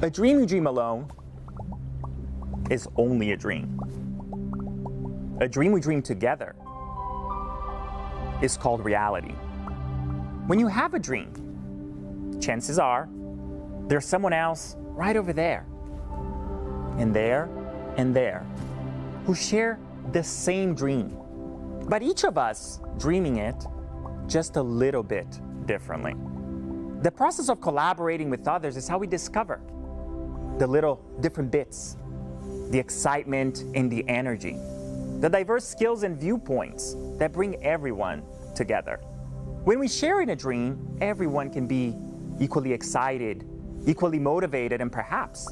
A dream you dream alone is only a dream. A dream we dream together is called reality. When you have a dream, chances are there's someone else right over there, and there, and there, who share the same dream, but each of us dreaming it just a little bit differently. The process of collaborating with others is how we discover the little different bits, the excitement and the energy, the diverse skills and viewpoints that bring everyone together. When we share in a dream, everyone can be equally excited, equally motivated, and perhaps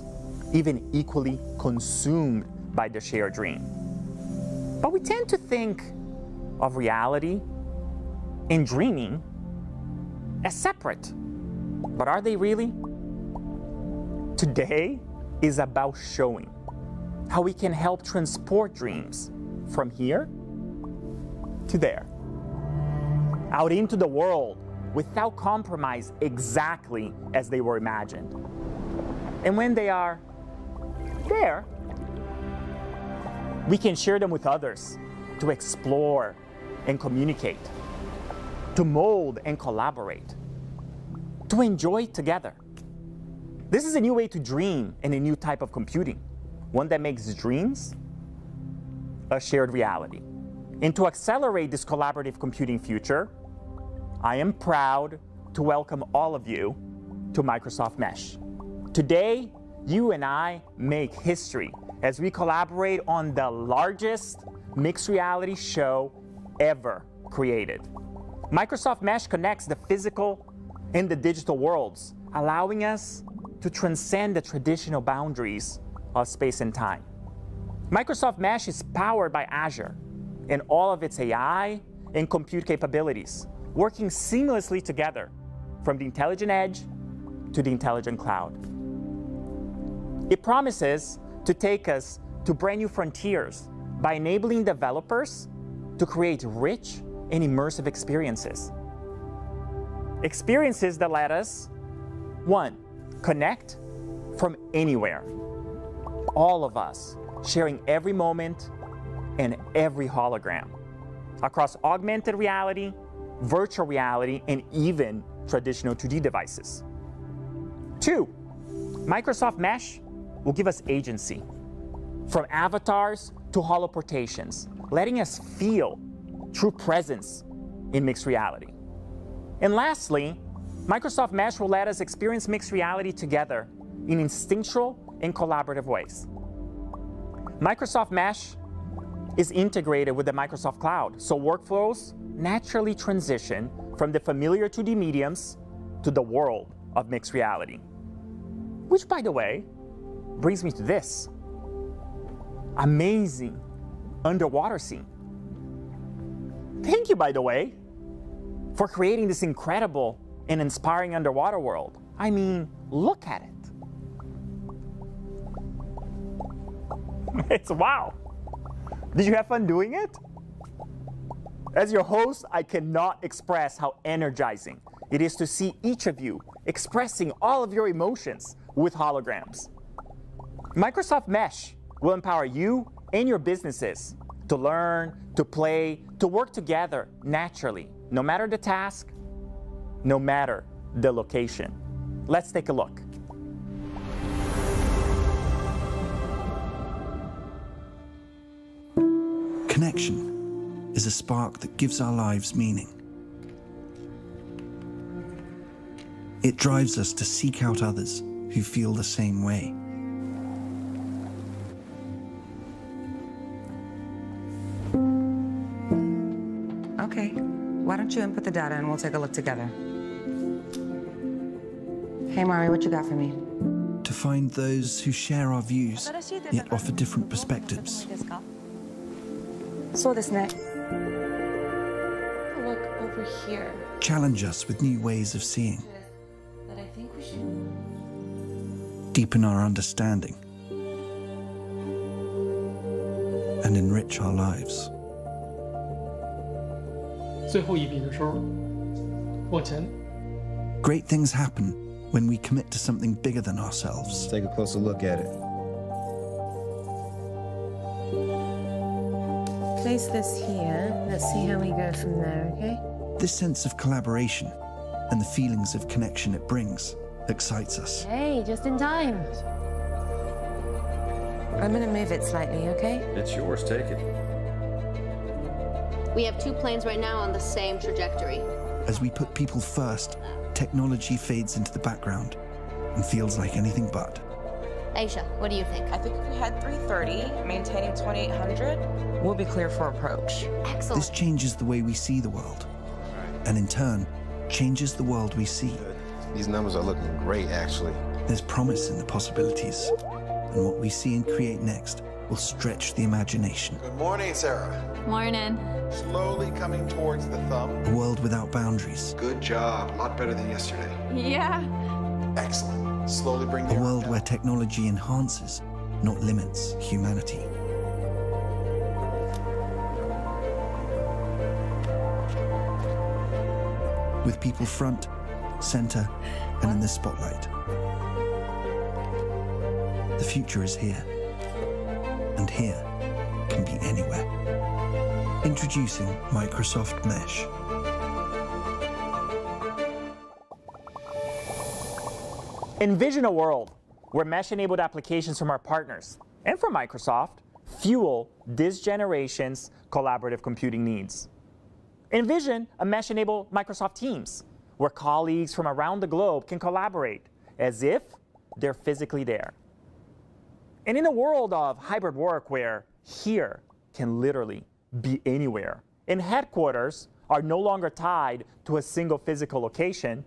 even equally consumed by the shared dream. But we tend to think of reality and dreaming as separate. But are they really? Today is about showing how we can help transport dreams from here to there, out into the world without compromise, exactly as they were imagined. And when they are there, we can share them with others to explore and communicate, to mold and collaborate, to enjoy together. This is a new way to dream and a new type of computing, one that makes dreams a shared reality. And to accelerate this collaborative computing future, I am proud to welcome all of you to Microsoft Mesh. Today, you and I make history as we collaborate on the largest mixed reality show ever created. Microsoft Mesh connects the physical and the digital worlds, allowing us to transcend the traditional boundaries of space and time. Microsoft Mesh is powered by Azure and all of its AI and compute capabilities, working seamlessly together from the intelligent edge to the intelligent cloud. It promises to take us to brand new frontiers by enabling developers to create rich and immersive experiences. Experiences that let us, one, connect from anywhere. All of us sharing every moment and every hologram across augmented reality, virtual reality, and even traditional 2D devices. Two, Microsoft Mesh will give us agency, from avatars to holoportations, letting us feel true presence in mixed reality. And lastly, Microsoft Mesh will let us experience mixed reality together in instinctual and collaborative ways. Microsoft Mesh is integrated with the Microsoft Cloud, so workflows naturally transition from the familiar 2D mediums to the world of mixed reality. Which, by the way, brings me to this amazing underwater scene. Thank you, by the way, for creating this incredible and inspiring underwater world. I mean, look at it. It's wow. Did you have fun doing it? As your host, I cannot express how energizing it is to see each of you expressing all of your emotions with holograms. Microsoft Mesh will empower you and your businesses to learn, to play, to work together naturally, no matter the task, no matter the location. Let's take a look. Connection is a spark that gives our lives meaning. It drives us to seek out others who feel the same way. Okay, why don't you input the data and we'll take a look together. Hey, Mari, what you got for me? To find those who share our views, yet offer different perspectives. So this neck. Look over here. Challenge us with new ways of seeing. But I think we should deepen our understanding and enrich our lives. Great things happen when we commit to something bigger than ourselves. Let's take a closer look at it. Place this here. Let's see how we go from there, okay? This sense of collaboration and the feelings of connection it brings excites us. Hey, just in time. I'm going to move it slightly, okay? It's yours, take it. We have two planes right now on the same trajectory. As we put people first, technology fades into the background and feels like anything but. Aisha, what do you think? I think if we had 330, maintaining 2800, we'll be clear for approach. Excellent. This changes the way we see the world, and in turn, changes the world we see. These numbers are looking great, actually. There's promise in the possibilities. And what we see and create next will stretch the imagination. Good morning, Sarah. Morning. Slowly coming towards the thumb. A world without boundaries. Good job. A lot better than yesterday. Yeah. Excellent. Slowly bring the A world down. Where technology enhances, not limits, humanity. With people front, center, and in the spotlight. The future is here, and here can be anywhere. Introducing Microsoft Mesh. Envision a world where Mesh-enabled applications from our partners and from Microsoft fuel this generation's collaborative computing needs. Envision a Mesh-enabled Microsoft Teams where colleagues from around the globe can collaborate as if they're physically there. And in a world of hybrid work where here can literally be anywhere, and headquarters are no longer tied to a single physical location,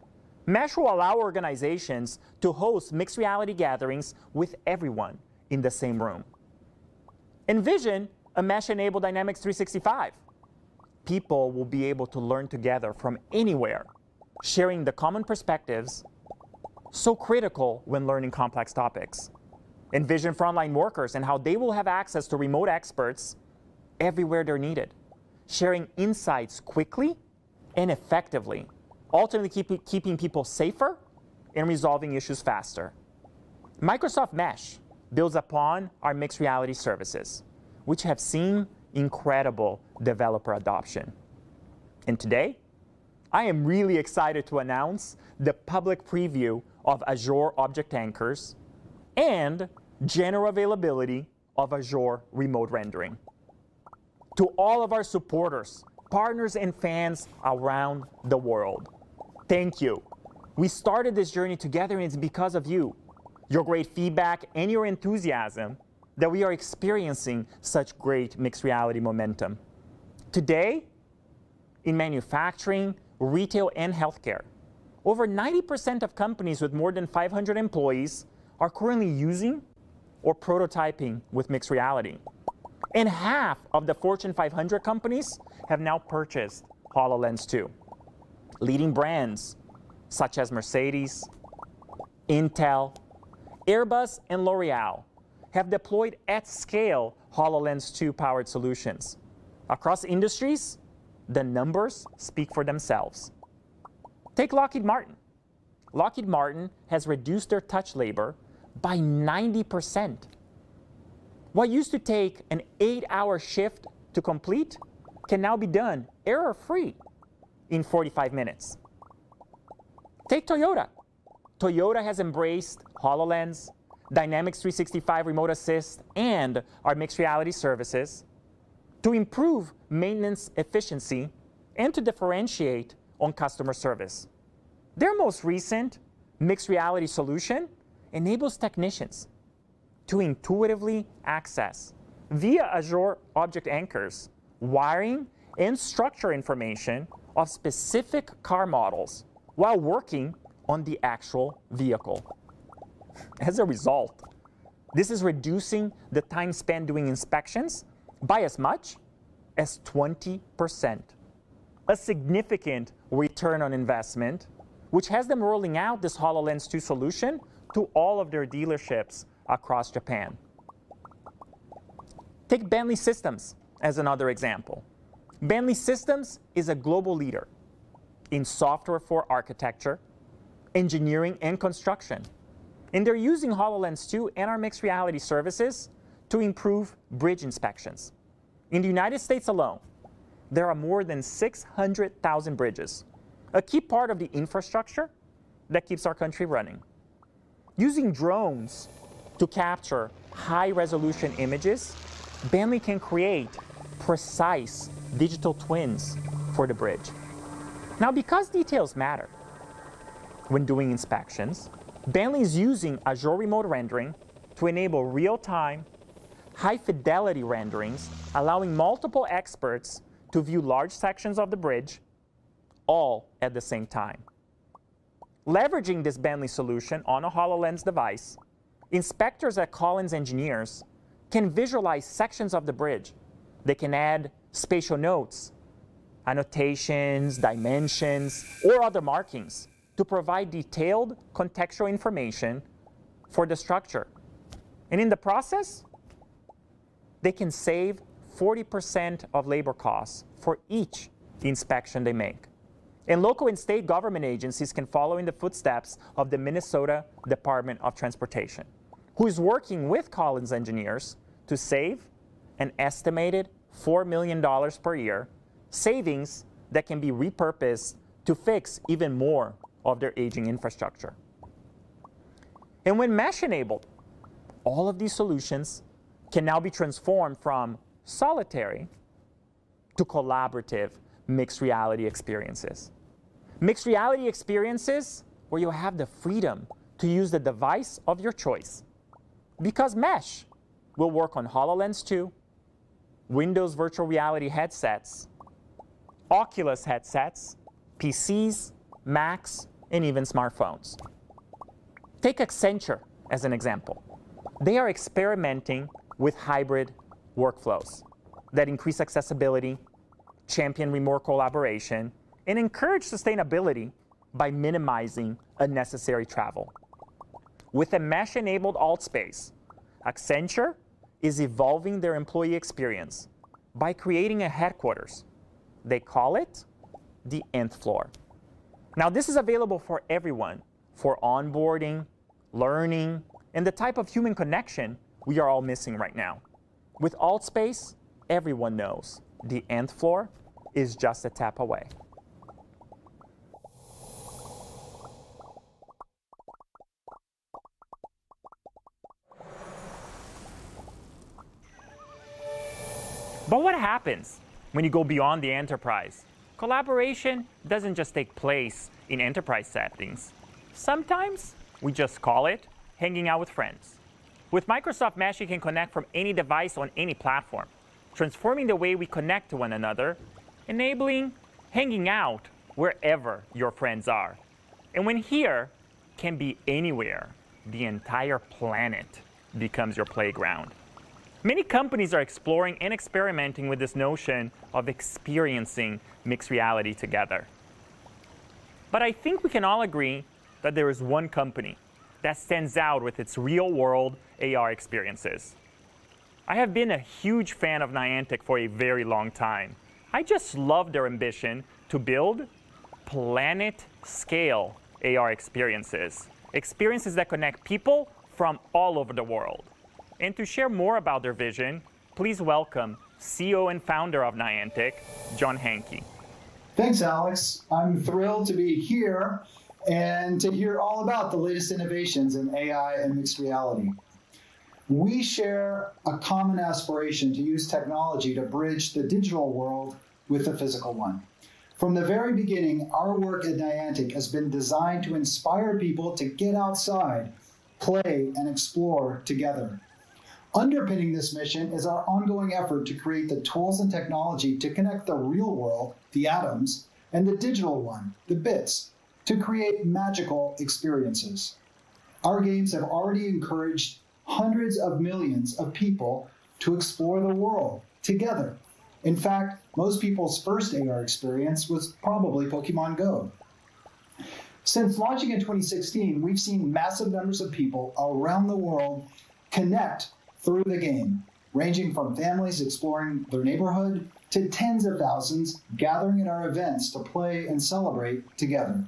Mesh will allow organizations to host mixed reality gatherings with everyone in the same room. Envision a Mesh-enabled Dynamics 365. People will be able to learn together from anywhere, sharing the common perspectives, so critical when learning complex topics. Envision frontline workers and how they will have access to remote experts everywhere they're needed, sharing insights quickly and effectively, ultimately keeping people safer and resolving issues faster. Microsoft Mesh builds upon our mixed reality services, which have seen incredible developer adoption. And today, I am really excited to announce the public preview of Azure Object Anchors and general availability of Azure Remote Rendering. To all of our supporters, partners, and fans around the world, thank you. We started this journey together, and it's because of you, your great feedback, and your enthusiasm that we are experiencing such great mixed reality momentum. Today, in manufacturing, retail, and healthcare, over 90% of companies with more than 500 employees are currently using or prototyping with mixed reality. And half of the Fortune 500 companies have now purchased HoloLens 2. Leading brands such as Mercedes, Intel, Airbus, and L'Oreal have deployed at scale HoloLens 2 powered solutions. Across industries, the numbers speak for themselves. Take Lockheed Martin. Lockheed Martin has reduced their touch labor by 90%. What used to take an 8-hour shift to complete can now be done error-free in 45 minutes. Take Toyota. Toyota has embraced HoloLens, Dynamics 365 Remote Assist, and our mixed reality services to improve maintenance efficiency and to differentiate on customer service. Their most recent mixed reality solution enables technicians to intuitively access, via Azure Object Anchors, wiring and structure information of specific car models while working on the actual vehicle. As a result, this is reducing the time spent doing inspections by as much as 20%, a significant return on investment, which has them rolling out this HoloLens 2 solution to all of their dealerships across Japan. Take Bentley Systems as another example. Bentley Systems is a global leader in software for architecture, engineering, and construction. And they're using HoloLens 2 and our mixed reality services to improve bridge inspections. In the United States alone, there are more than 600,000 bridges, a key part of the infrastructure that keeps our country running. Using drones to capture high-resolution images, Bentley can create precise digital twins for the bridge. Now, because details matter when doing inspections, Bentley is using Azure Remote Rendering to enable real-time, high-fidelity renderings, allowing multiple experts to view large sections of the bridge, all at the same time. Leveraging this Bentley solution on a HoloLens device, inspectors at Collins Engineers can visualize sections of the bridge. They can add spatial notes, annotations, dimensions, or other markings to provide detailed contextual information for the structure. And in the process, they can save 40% of labor costs for each inspection they make. And local and state government agencies can follow in the footsteps of the Minnesota Department of Transportation, who is working with Collins Engineers to save an estimated $4 million per year, savings that can be repurposed to fix even more of their aging infrastructure. And when Mesh enabled, all of these solutions can now be transformed from solitary to collaborative mixed reality experiences. Mixed reality experiences where you have the freedom to use the device of your choice, because Mesh will work on HoloLens 2, Windows virtual reality headsets, Oculus headsets, PCs, Macs, and even smartphones. Take Accenture as an example. They are experimenting with hybrid workflows that increase accessibility, champion remote collaboration, and encourage sustainability by minimizing unnecessary travel. With a Mesh-enabled Altspace, Accenture is evolving their employee experience by creating a headquarters. They call it the Nth Floor. Now, this is available for everyone for onboarding, learning, and the type of human connection we are all missing right now. With Altspace, everyone knows the Nth Floor is just a tap away. But what happens when you go beyond the enterprise? Collaboration doesn't just take place in enterprise settings. Sometimes we just call it hanging out with friends. With Microsoft Mesh, you can connect from any device on any platform, transforming the way we connect to one another, enabling hanging out wherever your friends are. And when here can be anywhere, the entire planet becomes your playground. Many companies are exploring and experimenting with this notion of experiencing mixed reality together. But I think we can all agree that there is one company that stands out with its real-world AR experiences. I have been a huge fan of Niantic for a very long time. I just love their ambition to build planet-scale AR experiences, experiences that connect people from all over the world. And to share more about their vision, please welcome CEO and founder of Niantic, John Hanke. Thanks, Alex. I'm thrilled to be here and to hear all about the latest innovations in AI and mixed reality. We share a common aspiration to use technology to bridge the digital world with the physical one. From the very beginning, our work at Niantic has been designed to inspire people to get outside, play, and explore together. Underpinning this mission is our ongoing effort to create the tools and technology to connect the real world, the atoms, and the digital one, the bits, to create magical experiences. Our games have already encouraged hundreds of millions of people to explore the world together. In fact, most people's first AR experience was probably Pokemon GO. Since launching in 2016, we've seen massive numbers of people around the world connect through the game, ranging from families exploring their neighborhood to tens of thousands gathering at our events to play and celebrate together.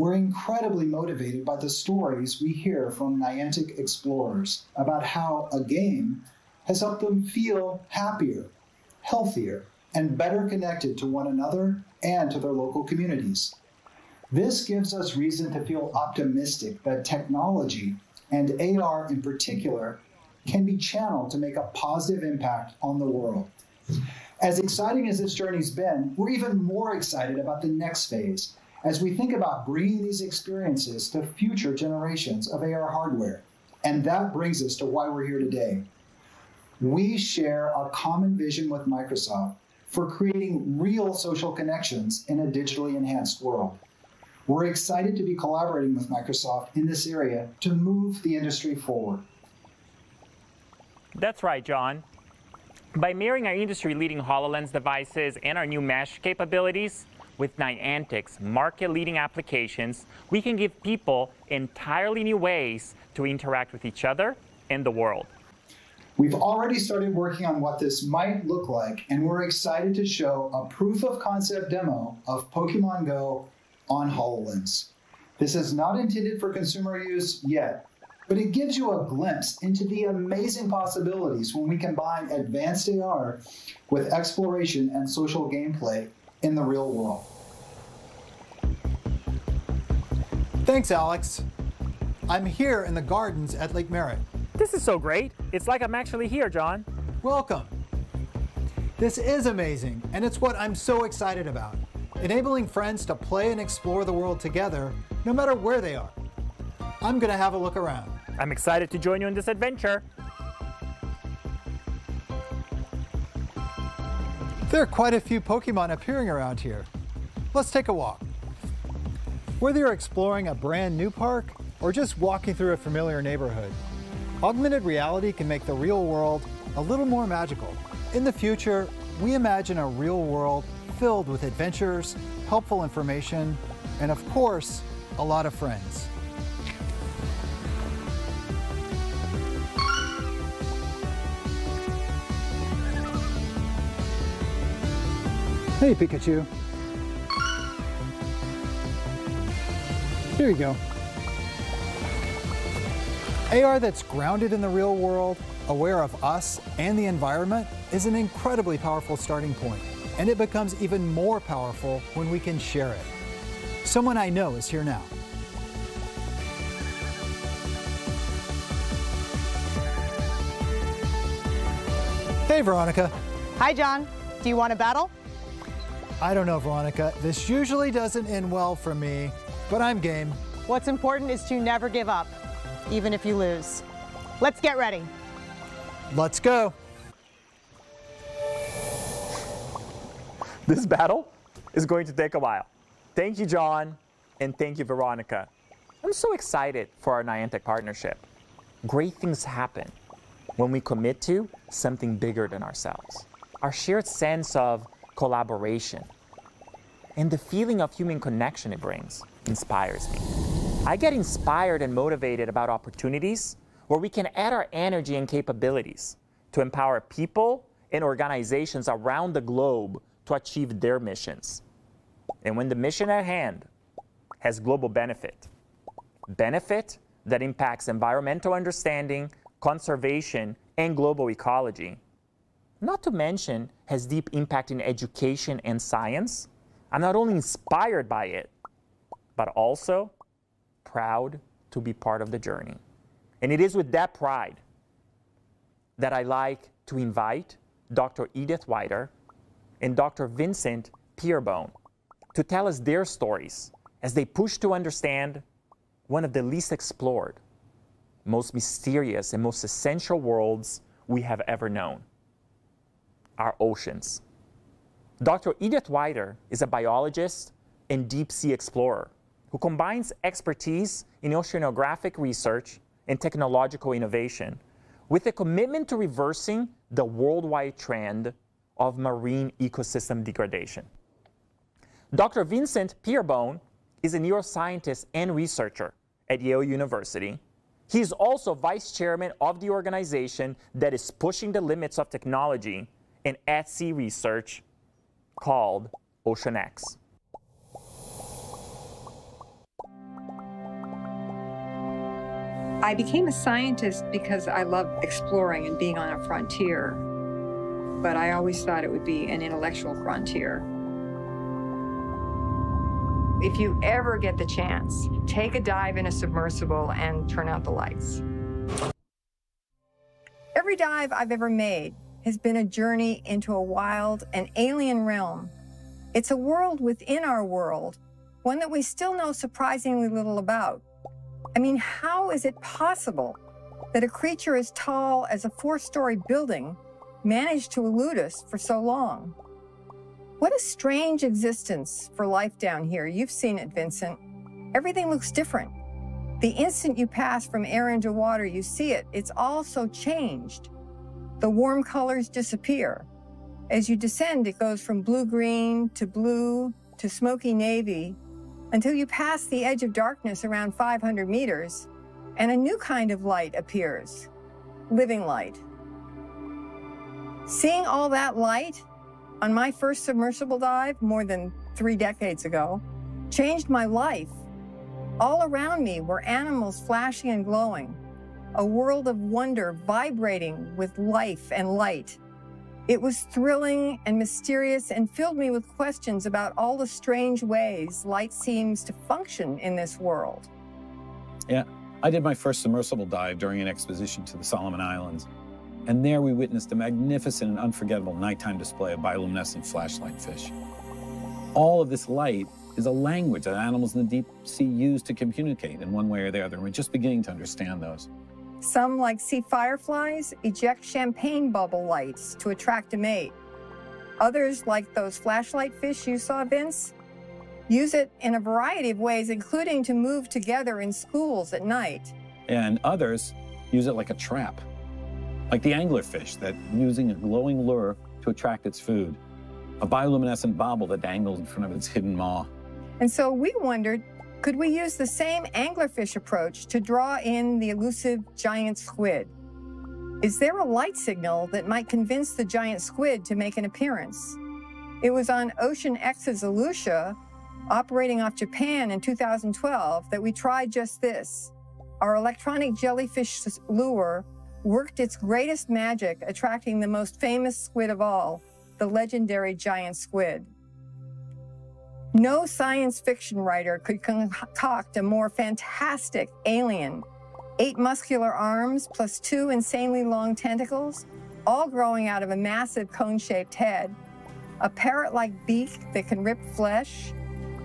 We're incredibly motivated by the stories we hear from Niantic explorers about how a game has helped them feel happier, healthier, and better connected to one another and to their local communities. This gives us reason to feel optimistic that technology, and AR in particular, can be channeled to make a positive impact on the world. As exciting as this journey's been, we're even more excited about the next phase, as we think about bringing these experiences to future generations of AR hardware. And that brings us to why we're here today. We share a common vision with Microsoft for creating real social connections in a digitally enhanced world. We're excited to be collaborating with Microsoft in this area to move the industry forward. That's right, John. By mirroring our industry-leading HoloLens devices and our new Mesh capabilities with Niantic's market-leading applications, we can give people entirely new ways to interact with each other and the world. We've already started working on what this might look like, and we're excited to show a proof-of-concept demo of Pokemon GO on HoloLens. This is not intended for consumer use yet, but it gives you a glimpse into the amazing possibilities when we combine advanced AR with exploration and social gameplay in the real world. Thanks, Alex. I'm here in the gardens at Lake Merritt. This is so great. It's like I'm actually here, John. Welcome. This is amazing, and it's what I'm so excited about. Enabling friends to play and explore the world together, no matter where they are. I'm going to have a look around. I'm excited to join you in this adventure. There are quite a few Pokemon appearing around here. Let's take a walk. Whether you're exploring a brand new park or just walking through a familiar neighborhood, augmented reality can make the real world a little more magical. In the future, we imagine a real world filled with adventures, helpful information, and of course, a lot of friends. Hey, Pikachu. Here you go. AR that's grounded in the real world, aware of us and the environment, is an incredibly powerful starting point, and it becomes even more powerful when we can share it. Someone I know is here now. Hey, Veronica. Hi, John. Do you want a battle? I don't know, Veronica. This usually doesn't end well for me, but I'm game. What's important is to never give up, even if you lose. Let's get ready. Let's go. This battle is going to take a while. Thank you, John, and thank you, Veronica. I'm so excited for our Niantic partnership. Great things happen when we commit to something bigger than ourselves. Our shared sense of collaboration and the feeling of human connection it brings inspires me. I get inspired and motivated about opportunities where we can add our energy and capabilities to empower people and organizations around the globe to achieve their missions. And when the mission at hand has global benefit that impacts environmental understanding, conservation, and global ecology, not to mention has deep impact in education and science, I'm not only inspired by it, but also proud to be part of the journey. And it is with that pride that I like to invite Dr. Edith Wider and Dr. Vincent Peerbone to tell us their stories as they push to understand one of the least explored, most mysterious, and most essential worlds we have ever known. Our oceans. Dr. Edith Wider is a biologist and deep sea explorer who combines expertise in oceanographic research and technological innovation with a commitment to reversing the worldwide trend of marine ecosystem degradation. Dr. Vincent Peerbone is a neuroscientist and researcher at Yale University. He is also vice chairman of the organization that is pushing the limits of technology and at-sea research called OceanX. I became a scientist because I love exploring and being on a frontier, but I always thought it would be an intellectual frontier. If you ever get the chance, take a dive in a submersible and turn out the lights. Every dive I've ever made has been a journey into a wild and alien realm. It's a world within our world, one that we still know surprisingly little about. I mean, how is it possible that a creature as tall as a 4-story building managed to elude us for so long? What a strange existence for life down here. You've seen it, Vincent. Everything looks different. The instant you pass from air into water, you see it. It's all so changed. The warm colors disappear. As you descend, it goes from blue-green to blue to smoky navy until you pass the edge of darkness around 500 meters, and a new kind of light appears, living light. Seeing all that light on my first submersible dive more than 3 decades ago changed my life. All around me were animals flashing and glowing, a world of wonder vibrating with life and light. It was thrilling and mysterious and filled me with questions about all the strange ways light seems to function in this world. Yeah, I did my first submersible dive during an expedition to the Solomon Islands. And there we witnessed a magnificent and unforgettable nighttime display of bioluminescent flashlight fish. All of this light is a language that animals in the deep sea use to communicate in one way or the other, and we're just beginning to understand those. Some, like sea fireflies, eject champagne bubble lights to attract a mate. Others, like those flashlight fish you saw, Vince, use it in a variety of ways, including to move together in schools at night. And others use it like a trap, like the anglerfish that using a glowing lure to attract its food, a bioluminescent bobble that dangles in front of its hidden maw. And so we wondered, could we use the same anglerfish approach to draw in the elusive giant squid? Is there a light signal that might convince the giant squid to make an appearance? It was on OceanX's Alucia, operating off Japan in 2012, that we tried just this. Our electronic jellyfish lure worked its greatest magic, attracting the most famous squid of all, the legendary giant squid. No science fiction writer could concoct a more fantastic alien. 8 muscular arms plus 2 insanely long tentacles, all growing out of a massive cone-shaped head, a parrot-like beak that can rip flesh,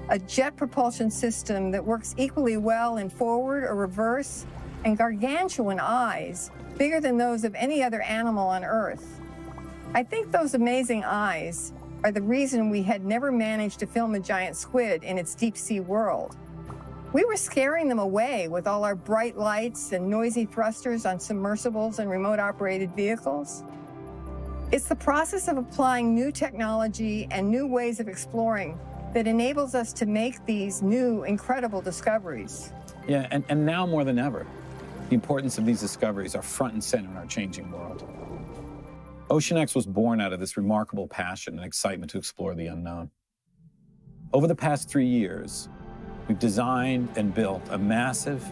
a jet propulsion system that works equally well in forward or reverse, and gargantuan eyes, bigger than those of any other animal on Earth. I think those amazing eyes are the reason we had never managed to film a giant squid in its deep sea world. We were scaring them away with all our bright lights and noisy thrusters on submersibles and remote operated vehicles. It's the process of applying new technology and new ways of exploring that enables us to make these new, incredible discoveries. Yeah, and now more than ever, the importance of these discoveries are front and center in our changing world. OceanX was born out of this remarkable passion and excitement to explore the unknown. Over the past 3 years, we've designed and built a massive,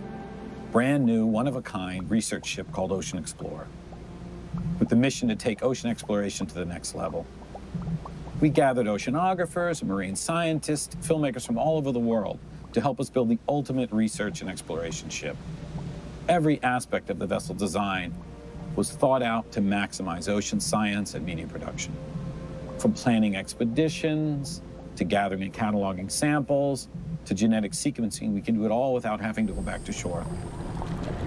brand new, one-of-a-kind research ship called Ocean Explorer, with the mission to take ocean exploration to the next level. We gathered oceanographers, marine scientists, filmmakers from all over the world to help us build the ultimate research and exploration ship. Every aspect of the vessel design was thought out to maximize ocean science and media production. From planning expeditions, to gathering and cataloging samples, to genetic sequencing, we can do it all without having to go back to shore.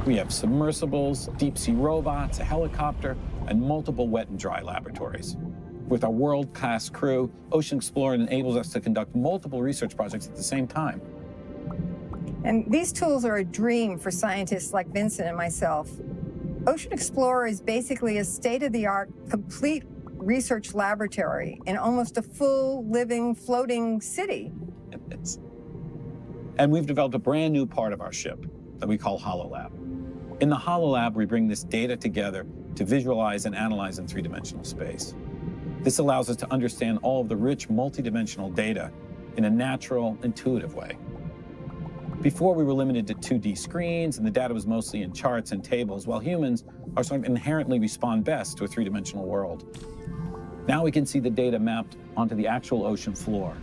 We have submersibles, deep sea robots, a helicopter, and multiple wet and dry laboratories. With our world-class crew, Ocean Explorer enables us to conduct multiple research projects at the same time. And these tools are a dream for scientists like Vincent and myself. Ocean Explorer is basically a state-of-the-art, complete research laboratory in almost a full, living, floating city. And we've developed a brand new part of our ship that we call HoloLab. In the HoloLab, we bring this data together to visualize and analyze in three-dimensional space. This allows us to understand all of the rich, multidimensional data in a natural, intuitive way. Before, we were limited to 2D screens, and the data was mostly in charts and tables, while humans are sort of inherently respond best to a three-dimensional world. Now we can see the data mapped onto the actual ocean floor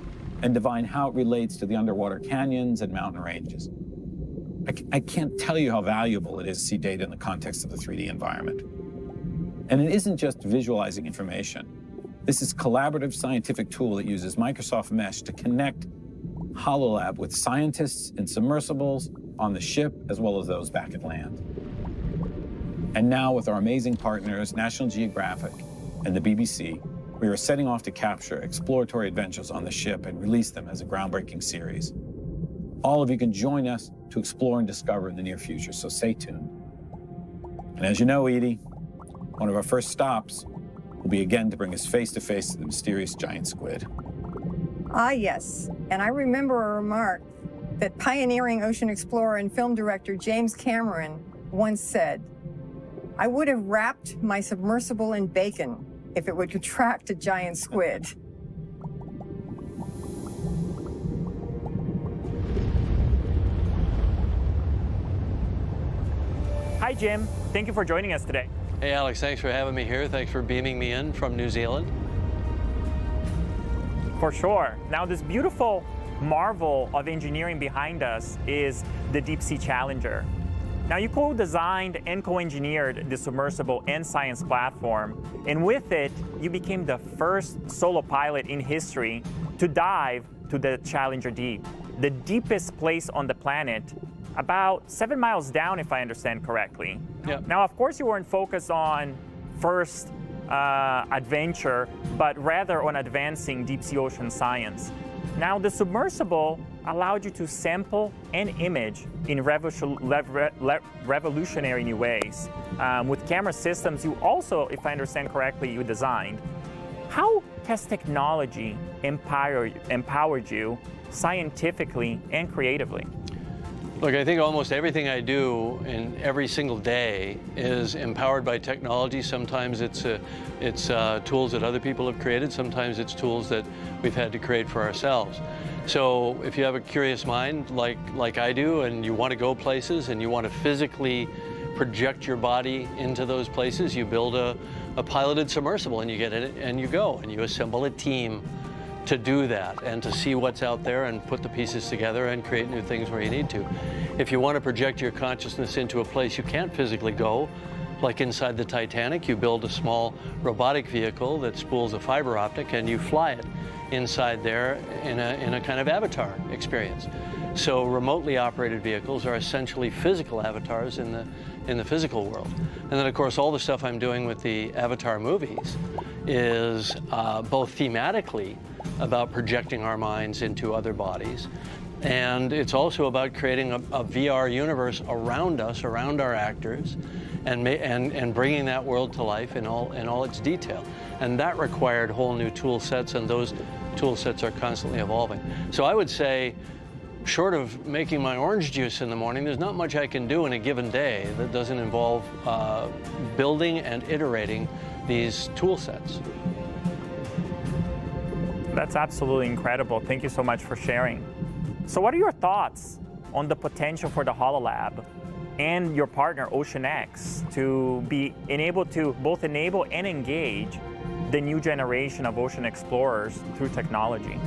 and divine how it relates to the underwater canyons and mountain ranges. I can't tell you how valuable it is to see data in the context of the 3D environment. And it isn't just visualizing information. This is a collaborative scientific tool that uses Microsoft Mesh to connect HoloLab with scientists in submersibles on the ship, as well as those back at land. And now with our amazing partners, National Geographic and the BBC, we are setting off to capture exploratory adventures on the ship and release them as a groundbreaking series. All of you can join us to explore and discover in the near future, so stay tuned. And as you know, Edie, one of our first stops will be again to bring us face-to-face to the mysterious giant squid. Ah, yes. And I remember a remark that pioneering ocean explorer and film director James Cameron once said, "I would have wrapped my submersible in bacon if it would attract a giant squid." Hi, Jim. Thank you for joining us today. Hey, Alex. Thanks for having me here. Thanks for beaming me in from New Zealand. For sure. Now, this beautiful marvel of engineering behind us is the Deep Sea Challenger. Now, you co-designed and co-engineered the submersible and science platform, and with it, you became the first solo pilot in history to dive to the Challenger Deep, the deepest place on the planet, about 7 miles down, if I understand correctly. Yep. Now, of course, you weren't focused on first adventure, but rather on advancing deep sea ocean science. Now, the submersible allowed you to sample and image in revolutionary new ways. With camera systems, you also, if I understand correctly, you designed. How has technology empowered you scientifically and creatively? Look, I think almost everything I do in every single day is empowered by technology. Sometimes it's tools that other people have created. Sometimes it's tools that we've had to create for ourselves. So if you have a curious mind like I do, and you want to go places and you want to physically project your body into those places, you build a piloted submersible and you get in it and you go and you assemble a team to do that and to see what's out there and put the pieces together and create new things where you need to. If you want to project your consciousness into a place you can't physically go, like inside the Titanic, you build a small robotic vehicle that spools a fiber optic and you fly it inside there in a kind of avatar experience. So remotely operated vehicles are essentially physical avatars in the physical world. And then, of course, all the stuff I'm doing with the Avatar movies is both thematically about projecting our minds into other bodies, and it's also about creating a VR universe around us, around our actors, and bringing that world to life in all its detail. And that required whole new tool sets, and those tool sets are constantly evolving. So I would say, short of making my orange juice in the morning, there's not much I can do in a given day that doesn't involve building and iterating these tool sets. That's absolutely incredible. Thank you so much for sharing. So what are your thoughts on the potential for the HoloLab and your partner OceanX to be enabled to both enable and engage the new generation of ocean explorers through technology?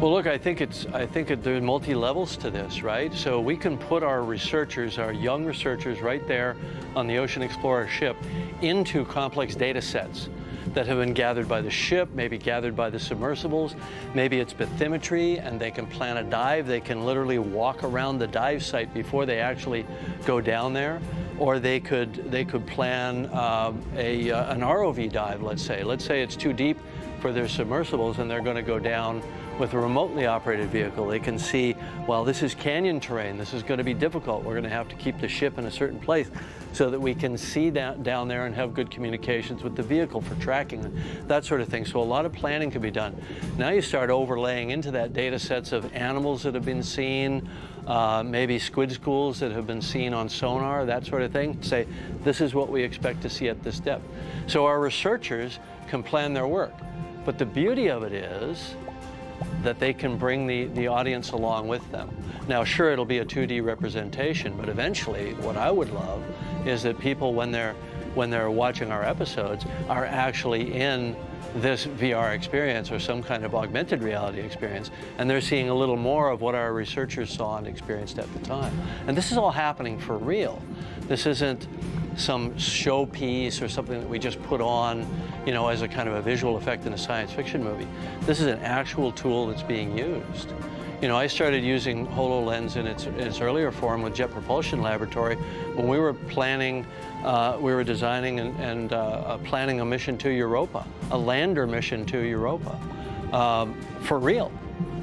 Well, look, I think there are multi-levels to this, right? So we can put our researchers, our young researchers right there on the Ocean Explorer ship into complex data sets that have been gathered by the ship, maybe gathered by the submersibles, maybe it's bathymetry, and they can plan a dive. They can literally walk around the dive site before they actually go down there, or they could plan an ROV dive, let's say. Let's say it's too deep for their submersibles and they're going to go down with a remotely operated vehicle. They can see, well, this is canyon terrain. This is going to be difficult. We're going to have to keep the ship in a certain place so that we can see that down there and have good communications with the vehicle for tracking, that sort of thing. So a lot of planning can be done. Now you start overlaying into that data sets of animals that have been seen, maybe squid schools that have been seen on sonar, that sort of thing. Say, this is what we expect to see at this depth. So our researchers can plan their work. But the beauty of it is, that they can bring the audience along with them. Now, sure, it'll be a 2D representation, but eventually what I would love is that people, when they're watching our episodes, are actually in this VR experience or some kind of augmented reality experience, and they're seeing a little more of what our researchers saw and experienced at the time. And this is all happening for real. This isn't some showpiece or something that we just put on, you know, as a kind of a visual effect in a science fiction movie. This is an actual tool that's being used. You know, I started using HoloLens in its earlier form with Jet Propulsion Laboratory when we were planning, we were designing and planning a mission to Europa, a lander mission to Europa, for real.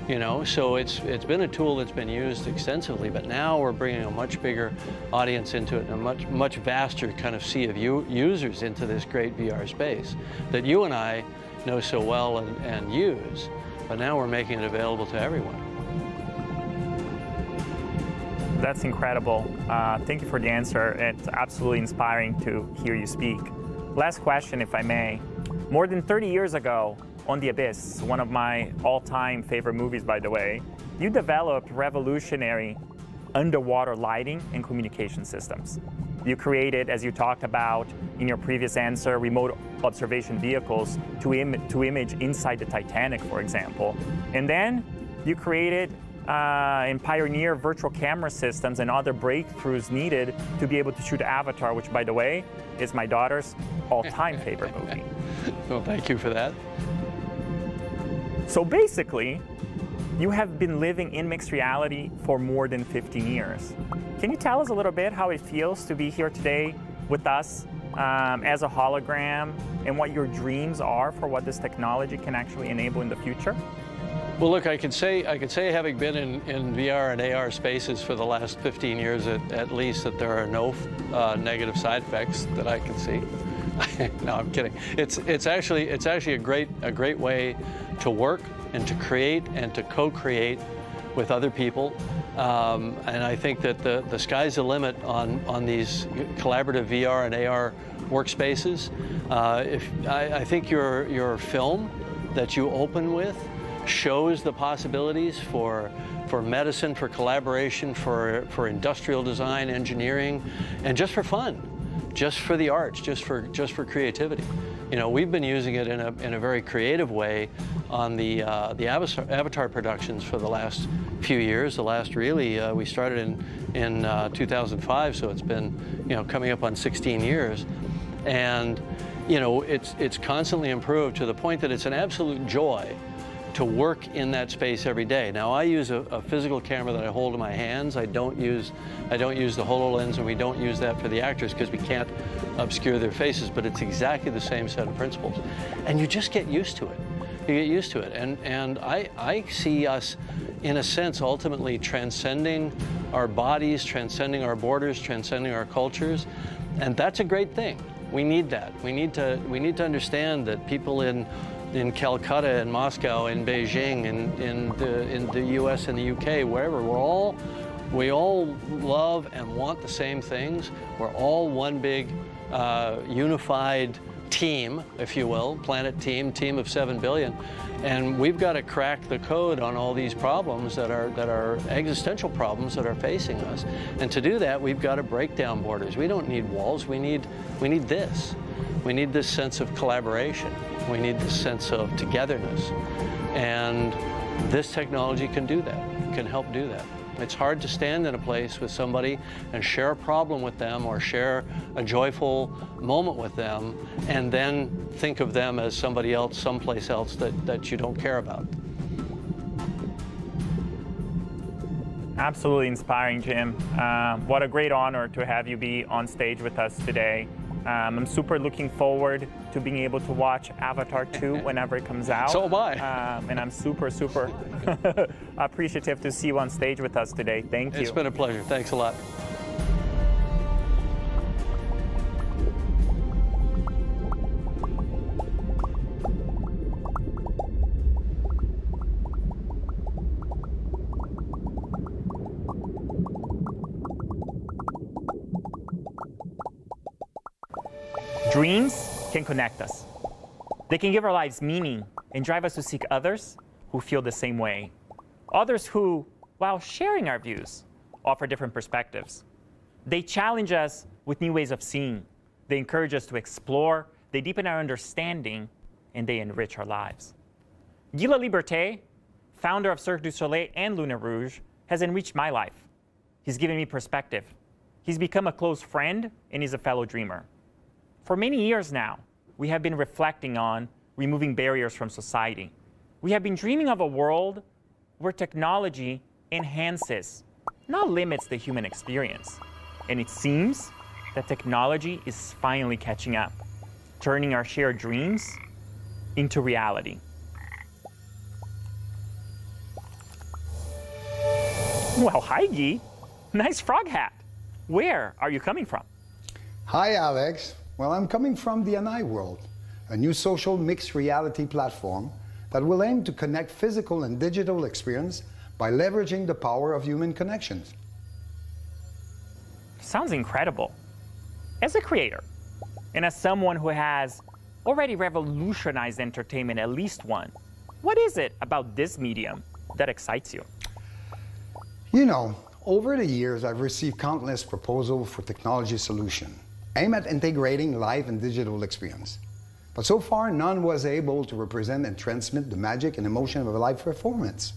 You know, so it's been a tool that's been used extensively, but now we're bringing a much bigger audience into it and a much vaster kind of sea of users into this great VR space that you and I know so well and use, but now we're making it available to everyone. That's incredible. Thank you for the answer. It's absolutely inspiring to hear you speak. Last question, if I may. More than 30 years ago, On the Abyss, one of my all-time favorite movies, by the way, you developed revolutionary underwater lighting and communication systems. You created, as you talked about in your previous answer, remote observation vehicles to image inside the Titanic, for example. And then you created and pioneer virtual camera systems and other breakthroughs needed to be able to shoot Avatar, which, by the way, is my daughter's all-time favorite movie. Well, thank you for that. So basically, you have been living in mixed reality for more than 15 years. Can you tell us a little bit how it feels to be here today with us as a hologram and what your dreams are for what this technology can actually enable in the future? Well, look, I could say having been in VR and AR spaces for the last 15 years at least, that there are no negative side effects that I can see. No, I'm kidding. It's actually a great way to work and to create and to co-create with other people. And I think that the sky's the limit on these collaborative VR and AR workspaces. I think your film that you open with shows the possibilities for medicine, for collaboration, for industrial design, engineering, and just for fun. Just for the arts, just for creativity. You know, we've been using it in a very creative way on the Avatar productions for the last few years. The last really, we started in 2005, so it's been, you know, coming up on 16 years, and you know, it's constantly improved to the point that it's an absolute joy to work in that space every day. Now, I use a physical camera that I hold in my hands. I don't use the HoloLens, and we don't use that for the actors because we can't obscure their faces, but it's exactly the same set of principles. And you just get used to it. You get used to it. And I see us, in a sense, ultimately transcending our bodies, transcending our borders, transcending our cultures, and that's a great thing. We need that. We need to understand that people in Calcutta, in Moscow, in Beijing, in the US and the UK, wherever, we all love and want the same things. We're all one big unified team, if you will, planet team of 7 billion. And we've got to crack the code on all these problems that are existential problems that are facing us. And to do that, we've got to break down borders. We don't need walls, we need this. We need this sense of collaboration. We need this sense of togetherness. And this technology can do that, can help do that. It's hard to stand in a place with somebody and share a problem with them or share a joyful moment with them and then think of them as somebody else, someplace else that you don't care about. Absolutely inspiring, Jim. What a great honor to have you be on stage with us today. I'm super looking forward to being able to watch Avatar 2 whenever it comes out. So am I. And I'm super appreciative to see you on stage with us today. Thank you. It's been a pleasure. Thanks a lot. Dreams can connect us. They can give our lives meaning and drive us to seek others who feel the same way. Others who, while sharing our views, offer different perspectives. They challenge us with new ways of seeing. They encourage us to explore. They deepen our understanding, and they enrich our lives. Guy Laliberté, founder of Cirque du Soleil and Luna Rouge, has enriched my life. He's given me perspective. He's become a close friend, and he's a fellow dreamer. For many years now, we have been reflecting on removing barriers from society. We have been dreaming of a world where technology enhances, not limits, the human experience. And it seems that technology is finally catching up, turning our shared dreams into reality. Well, hi, Guy. Nice frog hat. Where are you coming from? Hi, Alex. Well, I'm coming from the Hanai World, a new social mixed reality platform that will aim to connect physical and digital experience by leveraging the power of human connections. Sounds incredible. As a creator, and as someone who has already revolutionized entertainment at least once, what is it about this medium that excites you? You know, over the years, I've received countless proposals for technology solutions aimed at integrating live and digital experience. But so far, none was able to represent and transmit the magic and emotion of a live performance.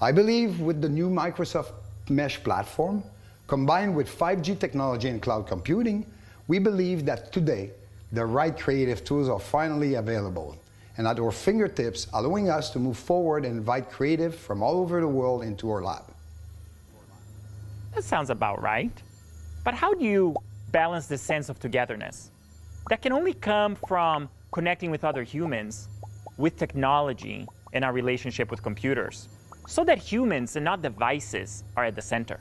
I believe with the new Microsoft Mesh platform, combined with 5G technology and cloud computing, we believe that today, the right creative tools are finally available and at our fingertips, allowing us to move forward and invite creative from all over the world into our lab. That sounds about right. But how do you balance this sense of togetherness that can only come from connecting with other humans, with technology, and our relationship with computers, so that humans and not devices are at the center?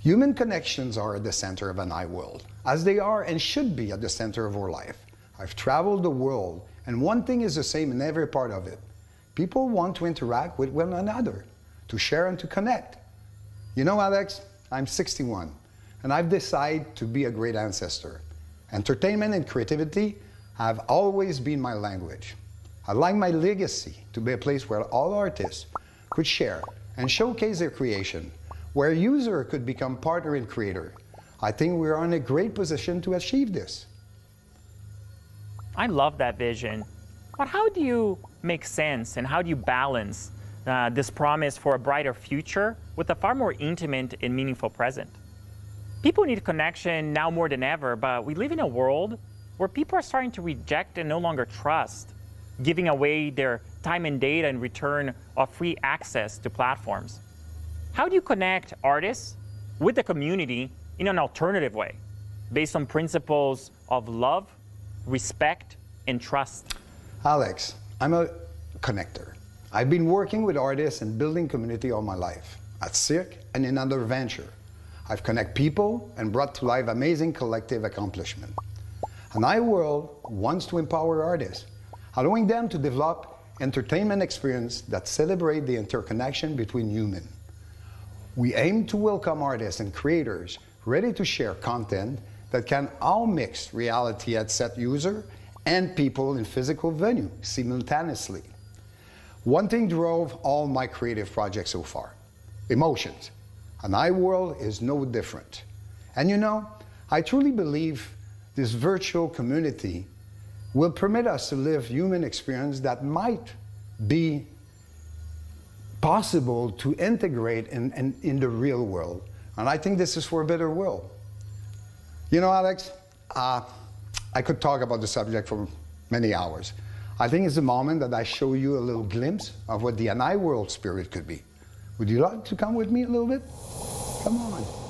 Human connections are at the center of Hanai World, as they are and should be at the center of our life. I've traveled the world, and one thing is the same in every part of it. People want to interact with one another, to share and to connect. You know, Alex, I'm 61, and I've decided to be a great ancestor. Entertainment and creativity have always been my language. I'd like my legacy to be a place where all artists could share and showcase their creation, where a user could become partner and creator. I think we are in a great position to achieve this. I love that vision, but how do you make sense and how do you balance this promise for a brighter future with a far more intimate and meaningful present? People need connection now more than ever, but we live in a world where people are starting to reject and no longer trust, giving away their time and data in return of free access to platforms. How do you connect artists with the community in an alternative way, based on principles of love, respect, and trust? Alex, I'm a connector. I've been working with artists and building community all my life, at Cirque and in other venture. I've connected people and brought to life amazing collective accomplishment. Hanai World wants to empower artists, allowing them to develop entertainment experience that celebrate the interconnection between humans. We aim to welcome artists and creators ready to share content that can all mix reality headset user and people in physical venue simultaneously. One thing drove all my creative projects so far, emotions. Hanai World is no different. And you know, I truly believe this virtual community will permit us to live human experience that might be possible to integrate in the real world. And I think this is for a better world. You know, Alex, I could talk about the subject for many hours. I think it's the moment that I show you a little glimpse of what the Hanai World spirit could be. Would you like to come with me a little bit? Come on.